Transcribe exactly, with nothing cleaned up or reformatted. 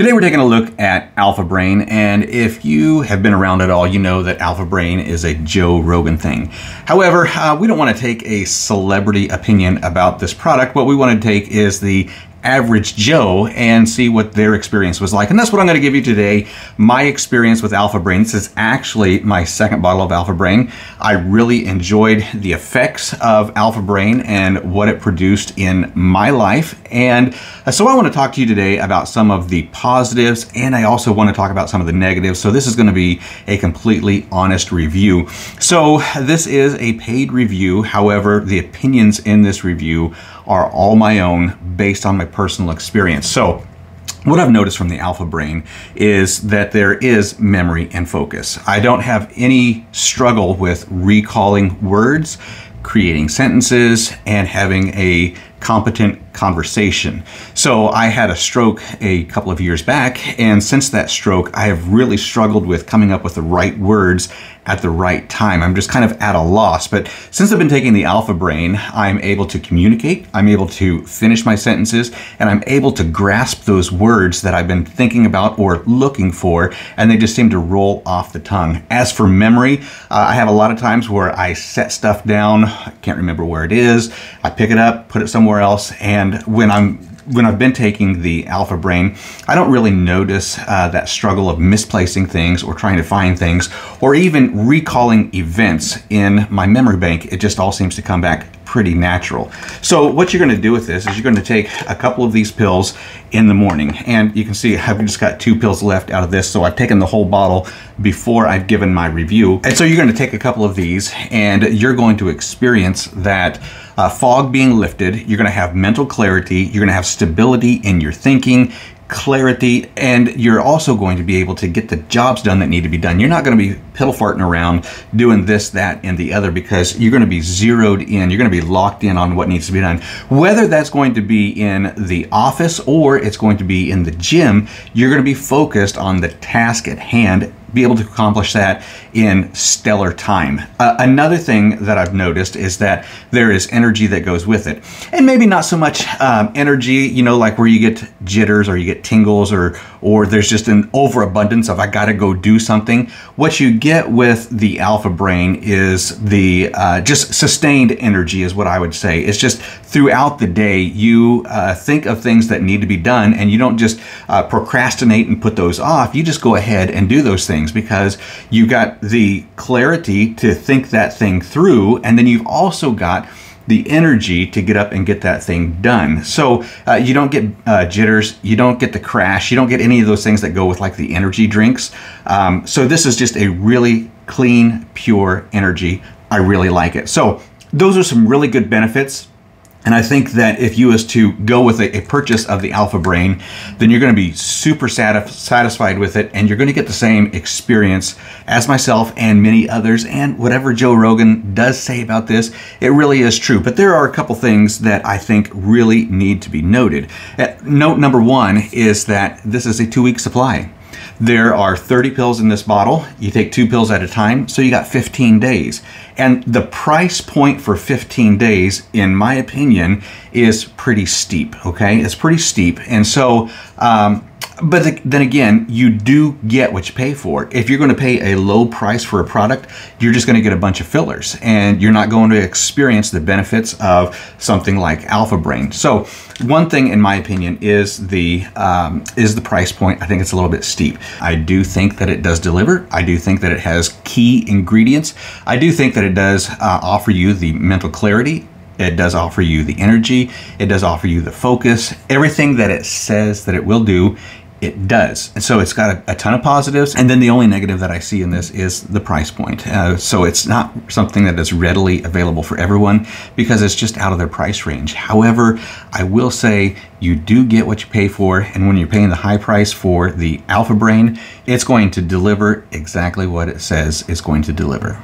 Today we're taking a look at Alpha Brain, and if you have been around at all, you know that Alpha Brain is a Joe Rogan thing. However, uh, we don't want to take a celebrity opinion about this product. What we want to take is the average Joe and see what their experience was like. And that's what I'm going to give you today, my experience with Alpha Brain. This is actually my second bottle of Alpha Brain. I really enjoyed the effects of Alpha Brain and what it produced in my life. And so I want to talk to you today about some of the positives, and I also want to talk about some of the negatives. So this is going to be a completely honest review. So this is a paid review. However, the opinions in this review are all my own based on my personal experience. So what I've noticed from the Alpha Brain is that there is memory and focus. I don't have any struggle with recalling words, creating sentences, and having a competent conversation. So I had a stroke a couple of years back, and since that stroke, I have really struggled with coming up with the right words at the right time. I'm just kind of at a loss. But since I've been taking the Alpha Brain, I'm able to communicate, I'm able to finish my sentences, and I'm able to grasp those words that I've been thinking about or looking for, and they just seem to roll off the tongue. As for memory, uh, I have a lot of times where I set stuff down, I can't remember where it is, I pick it up, put it somewhere else, and when I'm when I've been taking the Alpha Brain, I don't really notice uh, that struggle of misplacing things or trying to find things or even recalling events in my memory bank. It just all seems to come back pretty natural. So what you're going to do with this is you're going to take a couple of these pills in the morning, and you can see I've just got two pills left out of this, so I've taken the whole bottle before I've given my review. And so you're going to take a couple of these, and you're going to experience that uh, fog being lifted. You're going to have mental clarity, you're going to have stability in your thinking, clarity, and you're also going to be able to get the jobs done that need to be done. You're not going to be piddle farting around doing this, that, and the other, because you're going to be zeroed in. You're going to be locked in on what needs to be done. Whether that's going to be in the office or it's going to be in the gym, you're going to be focused on the task at hand, be able to accomplish that in stellar time. Uh, another thing that I've noticed is that there is energy that goes with it. And maybe not so much um, energy, you know, like where you get jitters or you get tingles or or there's just an overabundance of I gotta go do something. What you get with the Alpha Brain is the uh, just sustained energy is what I would say. It's just throughout the day, you uh, think of things that need to be done, and you don't just uh, procrastinate and put those off. You just go ahead and do those things, because you got the clarity to think that thing through, and then you've also got the energy to get up and get that thing done. So uh, you don't get uh, jitters, you don't get the crash, you don't get any of those things that go with like the energy drinks. Um, so this is just a really clean, pure energy. I really like it. So those are some really good benefits. And I think that if you was to go with a, a purchase of the Alpha Brain, then you're going to be super satis satisfied with it, and you're going to get the same experience as myself and many others. And whatever Joe Rogan does say about this, it really is true. But there are a couple things that I think really need to be noted. Uh, note number one is that this is a two-week supply. There are thirty pills in this bottle. You take two pills at a time, so you got fifteen days. And the price point for fifteen days, in my opinion, is pretty steep, okay? It's pretty steep. And so, um, but then again, you do get what you pay for. If you're going to pay a low price for a product, you're just going to get a bunch of fillers, and you're not going to experience the benefits of something like Alpha Brain. So one thing, in my opinion, is the um, is the price point. I think it's a little bit steep. I do think that it does deliver. I do think that it has key ingredients. I do think that it does uh, offer you the mental clarity. It does offer you the energy. It does offer you the focus. Everything that it says that it will do, it does. And so it's got a, a ton of positives. And then the only negative that I see in this is the price point. Uh, so it's not something that is readily available for everyone, because it's just out of their price range. However, I will say you do get what you pay for. And when you're paying the high price for the Alpha Brain, it's going to deliver exactly what it says it's going to deliver.